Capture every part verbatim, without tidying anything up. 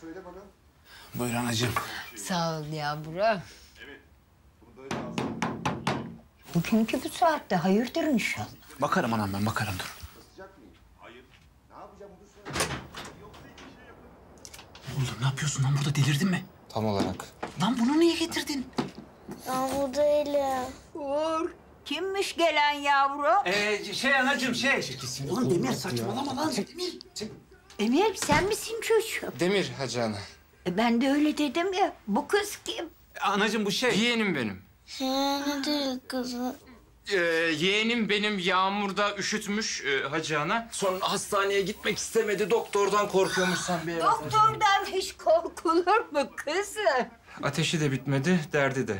söyle bana. Buyur anacığım. Sağ ol yavrum. Evet. Bugünkü bu saatte hayırdır inşallah. Bakarım anam ben, bakarım dur. Basacak mıyım? Hayır. Ne yapacağım bunu söyle. Yoksa hiçbir şey yapamam. Oğlum ne yapıyorsun lan burada, delirdin mi? Tam olarak. Lan bunu niye getirdin? Ya burada öyle. Uğur. Kimmiş gelen yavru? Ee, şey anacığım şey. Ulan Demir saçmalama lan. Demir. Demir sen misin çocuğum? Demir Hacı ana. E, ben de öyle dedim ya. Bu kız kim? Anacığım bu şey. Yeğenim benim. Yeğenim değil kızı. Ee, yeğenim benim yağmurda üşütmüş e, Hacı ana. Sonra hastaneye gitmek istemedi. Doktordan korkuyormuş sen bir eve. Doktordan hiç korkulur mu kızım? Ateşi de bitmedi, derdi de.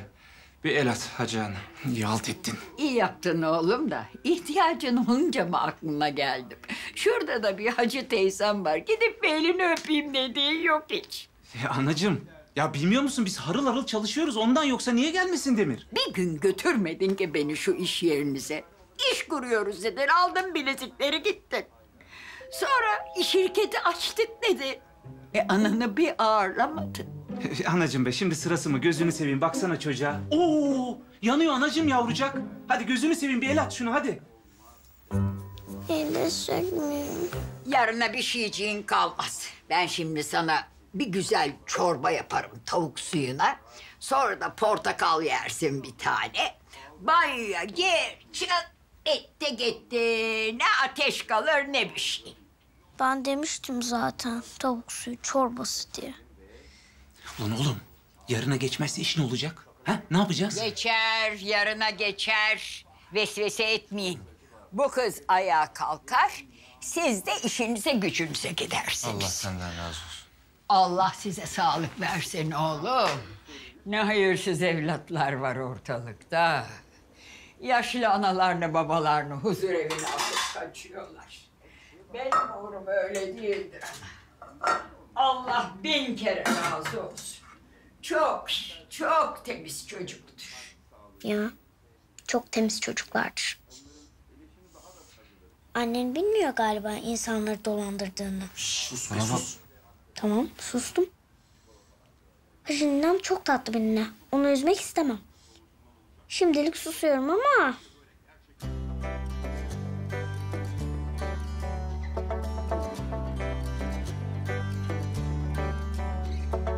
Bir el at Hacı ana. İyi halt ettin. İyi yaptın oğlum da. İhtiyacın olunca mı aklına geldim? Şurada da bir hacı teyzem var. Gidip bir elini öpeyim dediği yok hiç. Ya anacığım, ya bilmiyor musun biz harıl harıl çalışıyoruz. Ondan yoksa niye gelmesin Demir? Bir gün götürmedin ki beni şu iş yerinize. İş kuruyoruz dedin, aldın bilezikleri gittin. Sonra şirketi açtık dedi. E ananı bir ağırlamadın. Anacığım be, şimdi sırası mı? Gözünü seveyim, baksana çocuğa. Oo, yanıyor anacığım yavrucak. Hadi gözünü seveyim, bir el at şunu hadi. Elde sökmüyorum. Yarına bir şeyciğin kalmaz. Ben şimdi sana bir güzel çorba yaparım tavuk suyuna. Sonra da portakal yersin bir tane. Banyoya gir, çık, ette gitti. Ne ateş kalır ne bir şey. Ben demiştim zaten tavuk suyu çorbası diye. Ulan oğlum, yarına geçmezse iş ne olacak? Ha? Ne yapacağız? Geçer, yarına geçer. Vesvese etmeyin. Bu kız ayağa kalkar, siz de işinize gücünüze gidersiniz. Allah senden razı olsun. Allah size sağlık versin oğlum. Ne hayırsız evlatlar var ortalıkta. Yaşlı analarını, babalarını huzur evine alıp kaçıyorlar. Benim uğrum öyle değildir ama. Allah bin kere razı olsun. Çok, çok temiz çocuktur. Ya, çok temiz çocuklardır. Annen bilmiyor galiba insanları dolandırdığını. Şşş, sus be, sus. Tamam, sustum. Hacı'nın çok tatlı benimle. Onu üzmek istemem. Şimdilik susuyorum ama...